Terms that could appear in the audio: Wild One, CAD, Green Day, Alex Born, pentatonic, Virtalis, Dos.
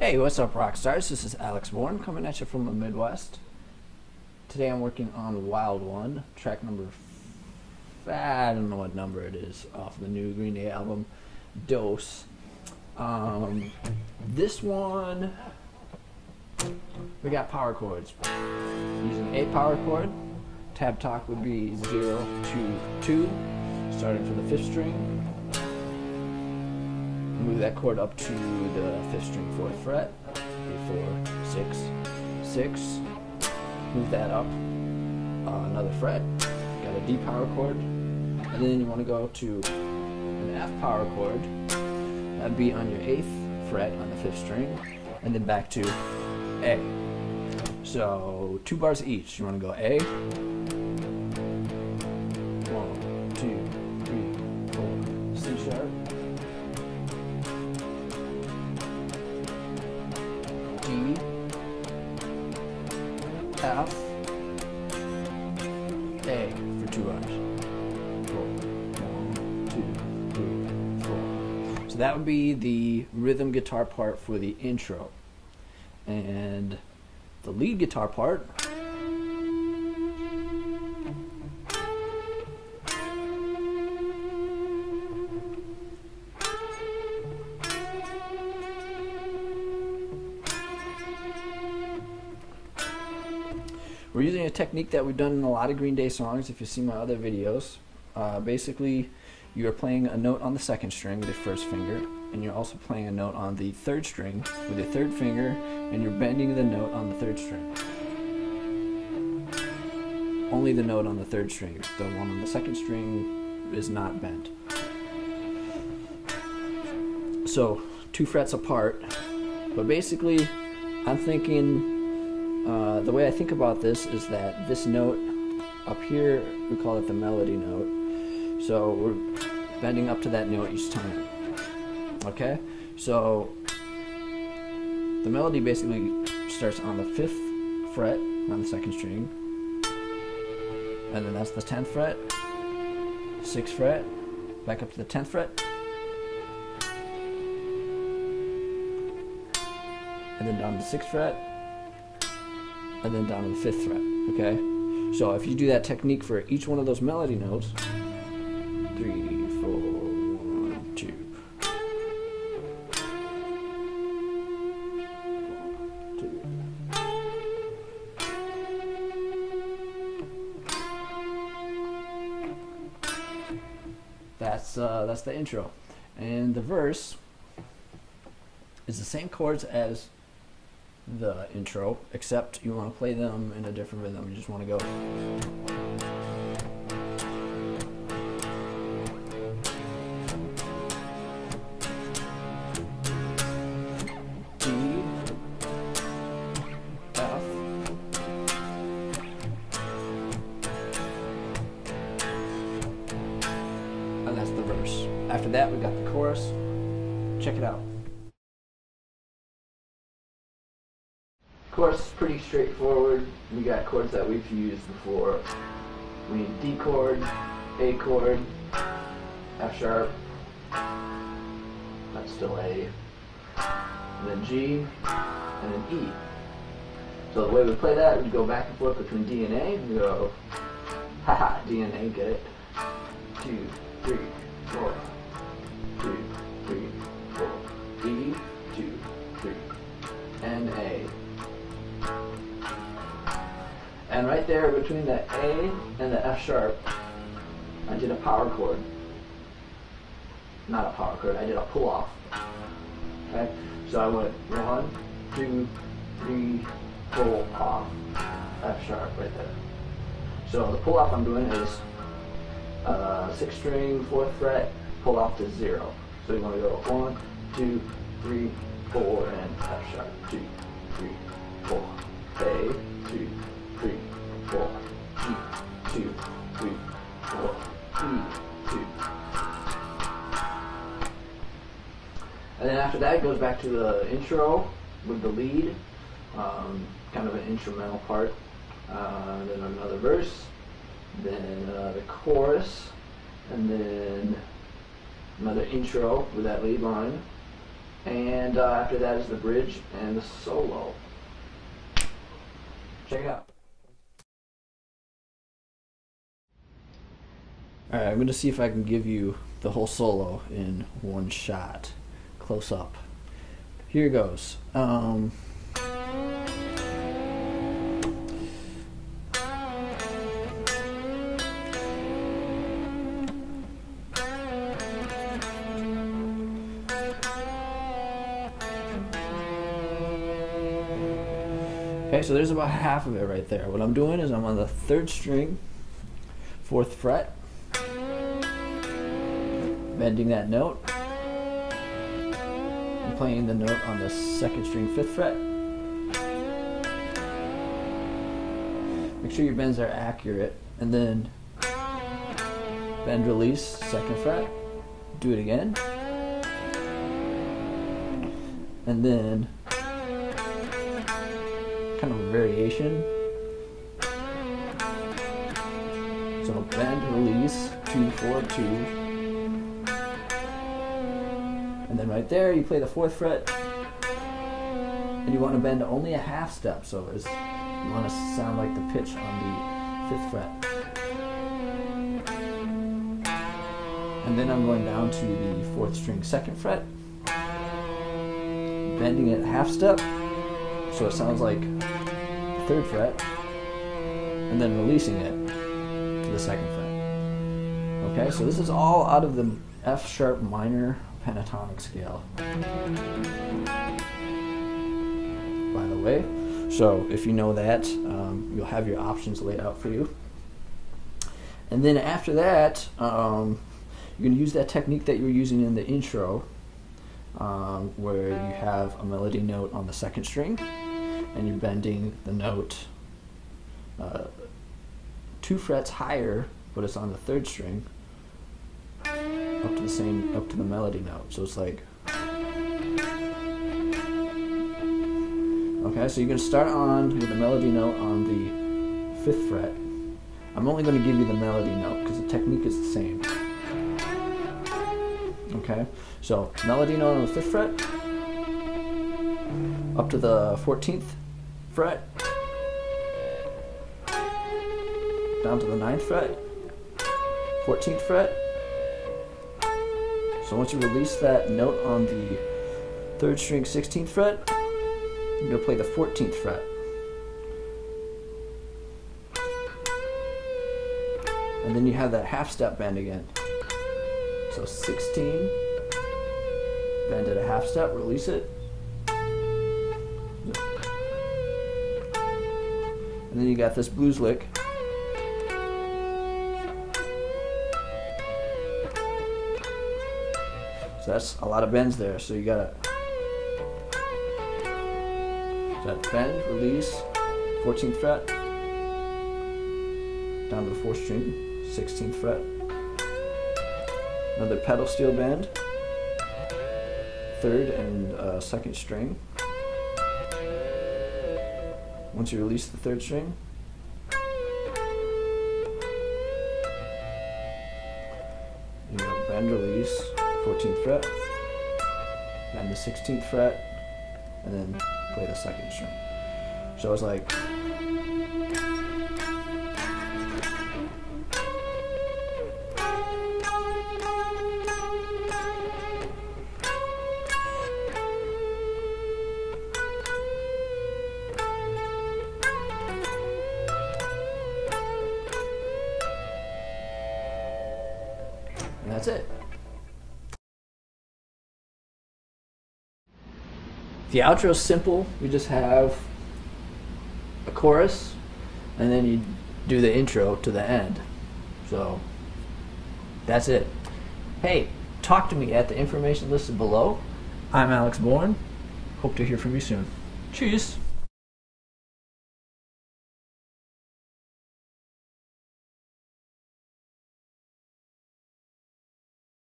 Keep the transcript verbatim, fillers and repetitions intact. Hey, what's up, rock stars? This is Alex Born coming at you from the Midwest. Today I'm working on Wild One, track number f I don't know what number it is off the new Green Day album, Dos. Um, this one we got power chords. Using a power chord, tab talk would be zero, two, two, starting from the fifth string. Move that chord up to the fifth string, fourth fret, three, four, six, six. Move that up uh, another fret. Got a D power chord, and then you want to go to an F power chord. That'd be on your eighth fret on the fifth string, and then back to A. So two bars each. You want to go A. One, two, three, four, C sharp. F, A for two bars. Four, one, two, three, four. So that would be the rhythm guitar part for the intro. And the lead guitar part we're using a technique that we've done in a lot of Green Day songs, if you see my other videos. Uh, basically, you're playing a note on the second string with your first finger, and you're also playing a note on the third string with your third finger, and you're bending the note on the third string. Only the note on the third string. The one on the second string is not bent. So, two frets apart. But basically, I'm thinking... Uh, the way I think about this is that this note up here, we call it the melody note, so we're bending up to that note each time, okay? So the melody basically starts on the fifth fret on the second string, and then that's the tenth fret, sixth fret, back up to the tenth fret, and then down to the sixth fret, and then down to the fifth fret, okay? So if you do that technique for each one of those melody notes, three, four, one, two, two. That's, uh, that's the intro. And the verse is the same chords as the intro, except you want to play them in a different rhythm. You just want to go D, F, and that's the verse. After that, we got the chorus. Check it out. Chorus is pretty straightforward. We got chords that we've used before. We need D chord, A chord, F sharp, that's still A, and then G, and then E. So the way we play that, we go back and forth between D and A. We go, haha, D and A, get it? Two, three, four, two, three, four, E, two, three, and A. And right there, between the A and the F sharp, I did a power chord. Not a power chord, I did a pull off. Okay? So I went one, two, three, pull off, F sharp right there. So the pull off I'm doing is uh, sixth string, fourth fret, pull off to zero. So you want to go one, two, three, four, and F sharp. Two, three, four, A, two, three, four, E, two, three, four, E, two. And then after that, it goes back to the intro with the lead, um, kind of an instrumental part, uh, then another verse, then uh, the chorus, and then another intro with that lead line, and uh, after that is the bridge and the solo. Check it out. Alright, I'm going to see if I can give you the whole solo in one shot, close up. Here goes. Um, okay, so there's about half of it right there. What I'm doing is I'm on the third string, fourth fret, bending that note, and playing the note on the second string, fifth fret. Make sure your bends are accurate, and then bend, release, second fret. Do it again, and then kind of a variation. So bend, release, two, four, two. And then right there, you play the fourth fret, and you want to bend only a half step, so it's, you want to sound like the pitch on the fifth fret. And then I'm going down to the fourth string, second fret, bending it half step, so it sounds like the third fret, and then releasing it to the second fret. Okay, so this is all out of the F sharp minor pentatonic scale, by the way. So if you know that, um, you'll have your options laid out for you. And then after that, um, you're going to use that technique that you were using in the intro, um, where you have a melody note on the second string, and you're bending the note uh, two frets higher, but it's on the third string, up to the same, up to the melody note. So it's like, okay, so you're going to start on with the melody note on the fifth fret. I'm only going to give you the melody note because the technique is the same. Okay, so melody note on the fifth fret, up to the fourteenth fret, down to the ninth fret, fourteenth fret. So once you release that note on the third string, sixteenth fret, you're going to play the fourteenth fret. And then you have that half step bend again. So sixteen, bend at a half step, release it. And then you got this blues lick. So that's a lot of bends there, so you gotta so bend, release, fourteenth fret, down to the fourth string, sixteenth fret, another pedal steel bend, third and uh, second string. Once you release the third string, you know, bend, release, fourteenth fret, and the sixteenth fret, and then play the second string. So it's like, and that's it. The outro is simple. We just have a chorus, and then you do the intro to the end. So that's it. Hey, talk to me at the information listed below. I'm Alex Born. Hope to hear from you soon. Cheers.